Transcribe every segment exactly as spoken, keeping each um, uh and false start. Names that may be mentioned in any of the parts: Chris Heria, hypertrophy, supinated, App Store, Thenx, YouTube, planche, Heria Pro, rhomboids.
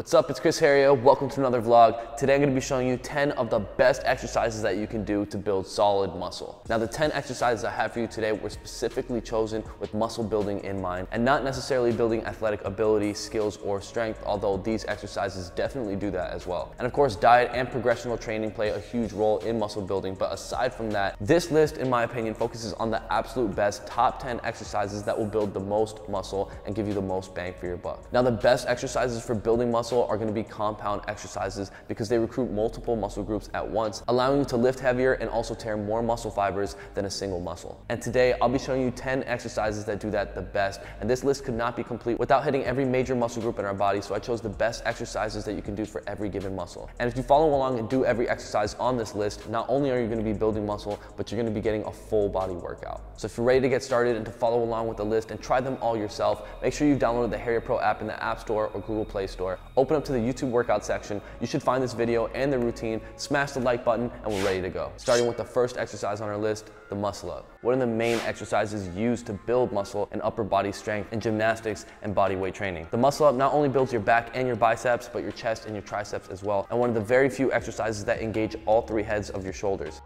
What's up, it's Chris Heria, welcome to another vlog. Today I'm gonna be showing you ten of the best exercises that you can do to build solid muscle. Now the ten exercises I have for you today were specifically chosen with muscle building in mind and not necessarily building athletic ability, skills, or strength, although these exercises definitely do that as well. And of course, diet and progressional training play a huge role in muscle building, but aside from that, this list, in my opinion, focuses on the absolute best top ten exercises that will build the most muscle and give you the most bang for your buck. Now the best exercises for building muscle are going to be compound exercises because they recruit multiple muscle groups at once, allowing you to lift heavier and also tear more muscle fibers than a single muscle. And today I'll be showing you ten exercises that do that the best, and this list could not be complete without hitting every major muscle group in our body, so I chose the best exercises that you can do for every given muscle. And if you follow along and do every exercise on this list, not only are you going to be building muscle, but you're going to be getting a full body workout. So if you're ready to get started and to follow along with the list and try them all yourself, make sure you've downloaded the Heria Pro app in the App Store or Google Play Store. Open up to the YouTube workout section. You should find this video and the routine, smash the like button, and we're ready to go. Starting with the first exercise on our list, the muscle up. One of the main exercises used to build muscle and upper body strength in gymnastics and body weight training. The muscle up not only builds your back and your biceps, but your chest and your triceps as well. And one of the very few exercises that engage all three heads of your shoulders.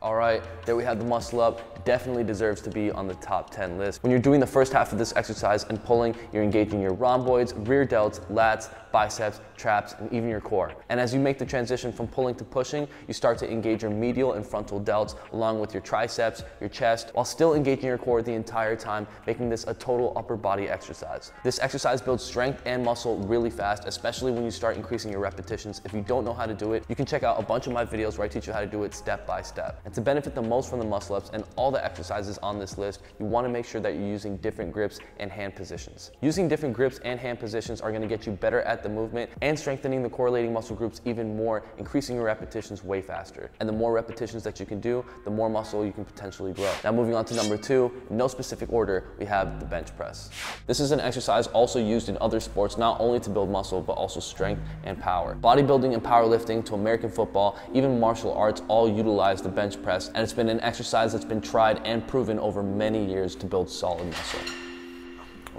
All right, there we have the muscle up. Definitely deserves to be on the top ten list. When you're doing the first half of this exercise and pulling, you're engaging your rhomboids, rear delts, lats, biceps, traps, and even your core. And as you make the transition from pulling to pushing, you start to engage your medial and frontal delts along with your triceps, your chest, while still engaging your core the entire time, making this a total upper body exercise. This exercise builds strength and muscle really fast, especially when you start increasing your repetitions. If you don't know how to do it, you can check out a bunch of my videos where I teach you how to do it step by step. And to benefit the most from the muscle ups and all the exercises on this list, you want to make sure that you're using different grips and hand positions. Using different grips and hand positions are going to get you better at the movement and strengthening the correlating muscle groups even more, increasing your repetitions way faster. And the more repetitions that you can do, the more muscle you can potentially grow. Now moving on to number two, in no specific order, we have the bench press. This is an exercise also used in other sports, not only to build muscle, but also strength and power. Bodybuilding and powerlifting to American football, even martial arts, all utilize the bench press, and it's been an exercise that's been tried and proven over many years to build solid muscle.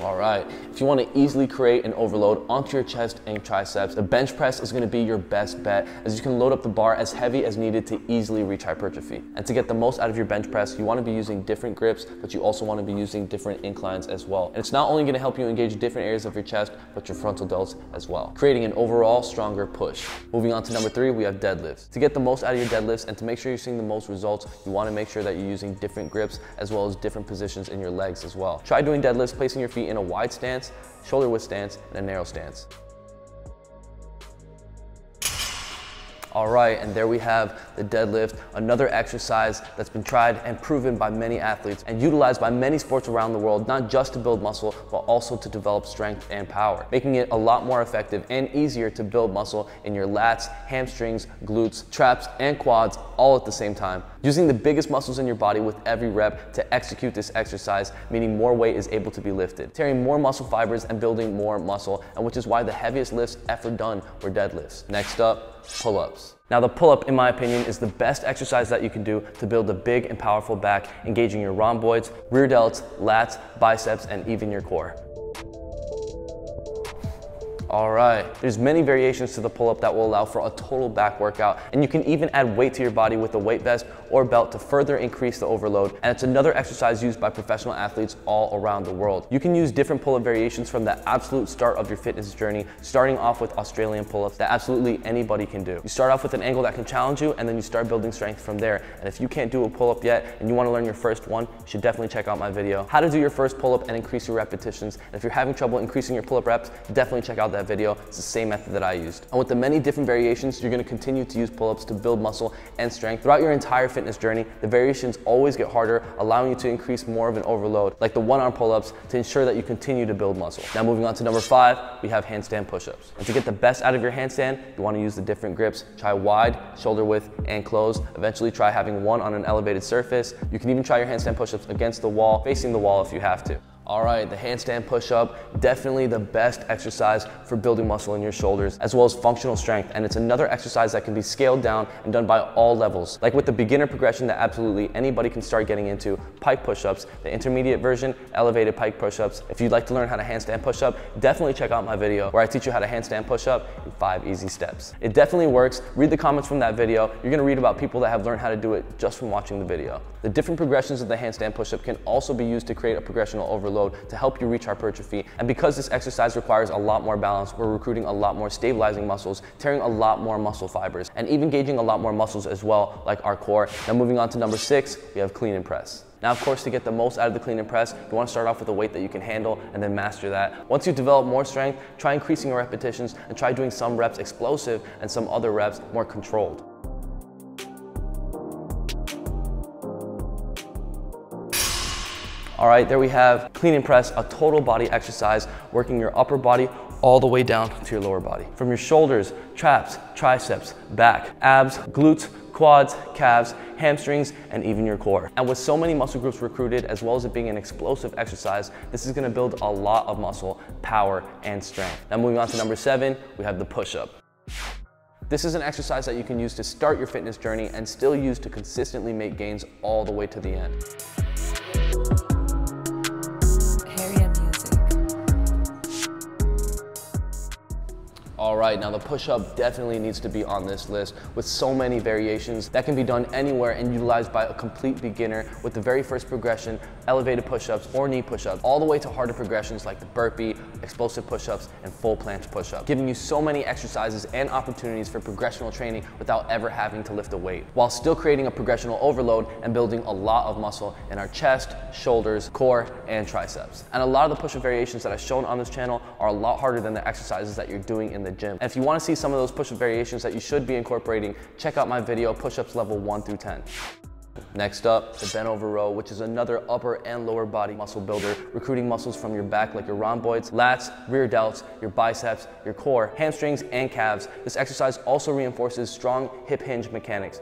All right, if you want to easily create an overload onto your chest and triceps, the bench press is going to be your best bet, as you can load up the bar as heavy as needed to easily reach hypertrophy. And to get the most out of your bench press, you want to be using different grips, but you also want to be using different inclines as well. And it's not only going to help you engage different areas of your chest, but your frontal delts as well, creating an overall stronger push. Moving on to number three, we have deadlifts. To get the most out of your deadlifts and to make sure you're seeing the most results, you want to make sure that you're using different grips as well as different positions in your legs as well. Try doing deadlifts, placing your feet in a wide stance, shoulder width stance, and a narrow stance. All right, and there we have the deadlift, another exercise that's been tried and proven by many athletes and utilized by many sports around the world, not just to build muscle, but also to develop strength and power, making it a lot more effective and easier to build muscle in your lats, hamstrings, glutes, traps, and quads all at the same time. Using the biggest muscles in your body with every rep to execute this exercise, meaning more weight is able to be lifted, tearing more muscle fibers and building more muscle, and which is why the heaviest lifts ever done were deadlifts. Next up, pull-ups. Now the pull-up, in my opinion, is the best exercise that you can do to build a big and powerful back, engaging your rhomboids, rear delts, lats, biceps, and even your core. All right, there's many variations to the pull-up that will allow for a total back workout, and you can even add weight to your body with a weight vest or belt to further increase the overload, and it's another exercise used by professional athletes all around the world. You can use different pull-up variations from the absolute start of your fitness journey, starting off with Australian pull-ups that absolutely anybody can do. You start off with an angle that can challenge you, and then you start building strength from there. And if you can't do a pull-up yet and you want to learn your first one, you should definitely check out my video, How to Do Your First Pull-Up and Increase Your Repetitions. And if you're having trouble increasing your pull-up reps, definitely check out that video. It's the same method that I used. And with the many different variations, you're going to continue to use pull-ups to build muscle and strength throughout your entire fitness journey. The variations always get harder, allowing you to increase more of an overload, like the one-arm pull-ups, to ensure that you continue to build muscle. Now moving on to number five, we have handstand push-ups. And to get the best out of your handstand, you want to use the different grips. Try wide, shoulder width, and close. Eventually try having one on an elevated surface. You can even try your handstand push-ups against the wall, facing the wall if you have to. All right, the handstand push-up, definitely the best exercise for building muscle in your shoulders, as well as functional strength. And it's another exercise that can be scaled down and done by all levels. Like with the beginner progression that absolutely anybody can start getting into, pike push-ups, the intermediate version, elevated pike push-ups. If you'd like to learn how to handstand push-up, definitely check out my video where I teach you how to handstand push-up in five easy steps. It definitely works. Read the comments from that video. You're gonna read about people that have learned how to do it just from watching the video. The different progressions of the handstand push-up can also be used to create a progressional overload to help you reach hypertrophy. And because this exercise requires a lot more balance, we're recruiting a lot more stabilizing muscles, tearing a lot more muscle fibers, and even engaging a lot more muscles as well, like our core. Now moving on to number six, we have clean and press. Now, of course, to get the most out of the clean and press, you want to start off with a weight that you can handle and then master that. Once you develop more strength, try increasing your repetitions and try doing some reps explosive and some other reps more controlled. All right, there we have clean and press, a total body exercise, working your upper body all the way down to your lower body. From your shoulders, traps, triceps, back, abs, glutes, quads, calves, hamstrings, and even your core. And with so many muscle groups recruited, as well as it being an explosive exercise, this is gonna build a lot of muscle, power, and strength. Now moving on to number seven, we have the push-up. This is an exercise that you can use to start your fitness journey and still use to consistently make gains all the way to the end. All right, now the push-up definitely needs to be on this list with so many variations that can be done anywhere and utilized by a complete beginner with the very first progression, elevated push-ups or knee push-ups, all the way to harder progressions like the burpee, explosive push-ups, and full planche push-up, giving you so many exercises and opportunities for progressional training without ever having to lift a weight, while still creating a progressional overload and building a lot of muscle in our chest, shoulders, core, and triceps. And a lot of the push-up variations that I've shown on this channel are a lot harder than the exercises that you're doing in the gym. And if you want to see some of those push-up variations that you should be incorporating, check out my video, push-ups level one through ten. Next up, the bent over row, which is another upper and lower body muscle builder, recruiting muscles from your back like your rhomboids, lats, rear delts, your biceps, your core, hamstrings, and calves. This exercise also reinforces strong hip hinge mechanics.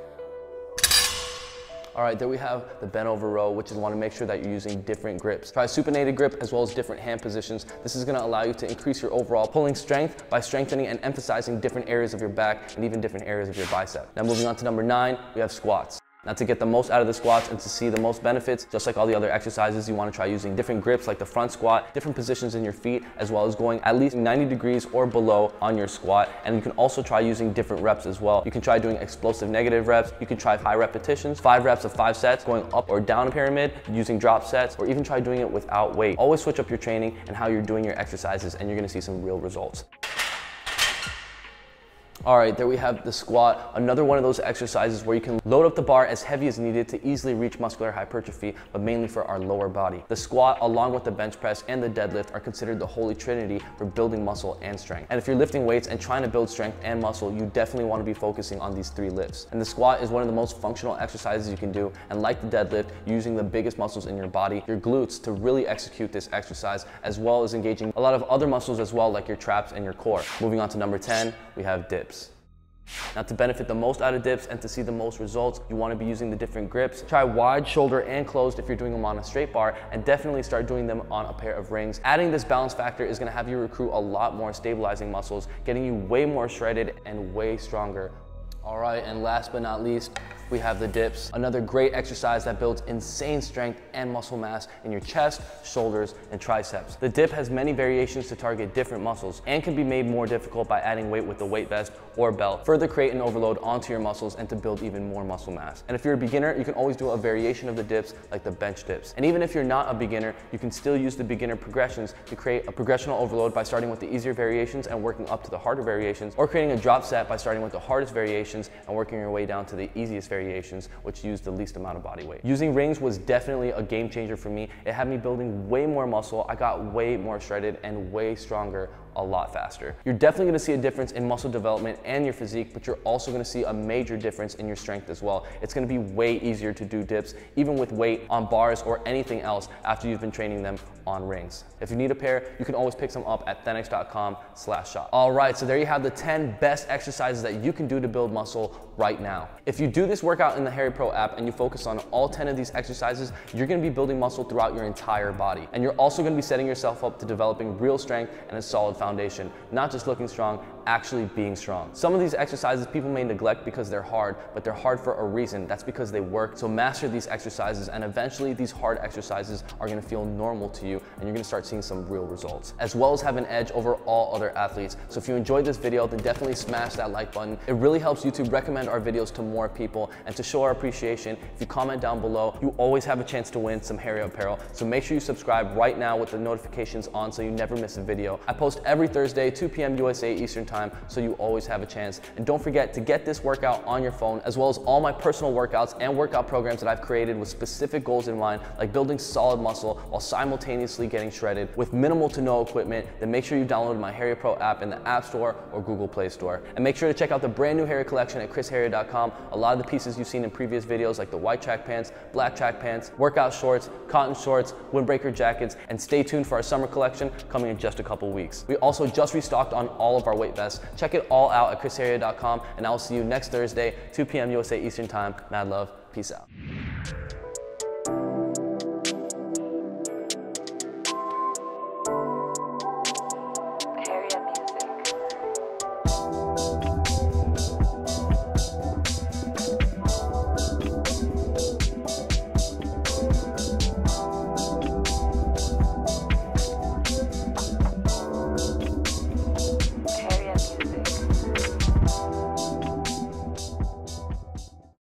All right, there we have the bent over row, which is you want to make sure that you're using different grips. Try a supinated grip as well as different hand positions. This is gonna allow you to increase your overall pulling strength by strengthening and emphasizing different areas of your back and even different areas of your bicep. Now moving on to number nine, we have squats. Now to get the most out of the squats and to see the most benefits, just like all the other exercises, you want to try using different grips like the front squat, different positions in your feet, as well as going at least ninety degrees or below on your squat. And you can also try using different reps as well. You can try doing explosive negative reps. You can try high repetitions, five reps of five sets, going up or down a pyramid, using drop sets, or even try doing it without weight. Always switch up your training and how you're doing your exercises, and you're going to see some real results. All right, there we have the squat, another one of those exercises where you can load up the bar as heavy as needed to easily reach muscular hypertrophy, but mainly for our lower body. The squat, along with the bench press and the deadlift, are considered the holy trinity for building muscle and strength. And if you're lifting weights and trying to build strength and muscle, you definitely want to be focusing on these three lifts. And the squat is one of the most functional exercises you can do, and like the deadlift, using the biggest muscles in your body, your glutes, to really execute this exercise, as well as engaging a lot of other muscles as well, like your traps and your core. Moving on to number ten, we have dips. Now to benefit the most out of dips and to see the most results, you want to be using the different grips. Try wide, shoulder, and closed if you're doing them on a straight bar, and definitely start doing them on a pair of rings. Adding this balance factor is going to have you recruit a lot more stabilizing muscles, getting you way more shredded and way stronger. All right, and last but not least, we have the dips. Another great exercise that builds insane strength and muscle mass in your chest, shoulders, and triceps. The dip has many variations to target different muscles and can be made more difficult by adding weight with a weight vest or belt. Further create an overload onto your muscles and to build even more muscle mass. And if you're a beginner, you can always do a variation of the dips like the bench dips. And even if you're not a beginner, you can still use the beginner progressions to create a progressional overload by starting with the easier variations and working up to the harder variations, or creating a drop set by starting with the hardest variation and working your way down to the easiest variations, which use the least amount of body weight. Using rings was definitely a game changer for me. It had me building way more muscle. I got way more shredded and way stronger a lot faster. You're definitely gonna see a difference in muscle development and your physique, but you're also gonna see a major difference in your strength as well. It's gonna be way easier to do dips, even with weight on bars or anything else after you've been training them on rings. If you need a pair, you can always pick some up at thenx dot com slash shop. All right, so there you have the ten best exercises that you can do to build muscle right now. If you do this workout in the Heria Pro app and you focus on all ten of these exercises, you're gonna be building muscle throughout your entire body. And you're also gonna be setting yourself up to developing real strength and a solid foundation, not just looking strong, actually being strong. Some of these exercises people may neglect because they're hard, but they're hard for a reason. That's because they work. So master these exercises, and eventually these hard exercises are gonna feel normal to you, and you're gonna start seeing some real results, as well as have an edge over all other athletes. So if you enjoyed this video, then definitely smash that like button. It really helps YouTube recommend our videos to more people, and to show our appreciation, if you comment down below, you always have a chance to win some Heria apparel. So make sure you subscribe right now with the notifications on so you never miss a video. I post every Thursday, two P M U S A Eastern Time, so you always have a chance. And don't forget to get this workout on your phone, as well as all my personal workouts and workout programs that I've created with specific goals in mind, like building solid muscle while simultaneously getting shredded with minimal to no equipment. Then make sure you download my Heria Pro app in the App Store or Google Play Store. And make sure to check out the brand new Heria collection at chris heria dot com. A lot of the pieces you've seen in previous videos, like the white track pants, black track pants, workout shorts, cotton shorts, windbreaker jackets, and stay tuned for our summer collection coming in just a couple weeks. We also just restocked on all of our weight vests. Check it all out at chris heria dot com, and I'll see you next Thursday, two P M U S A Eastern Time. Mad love. Peace out.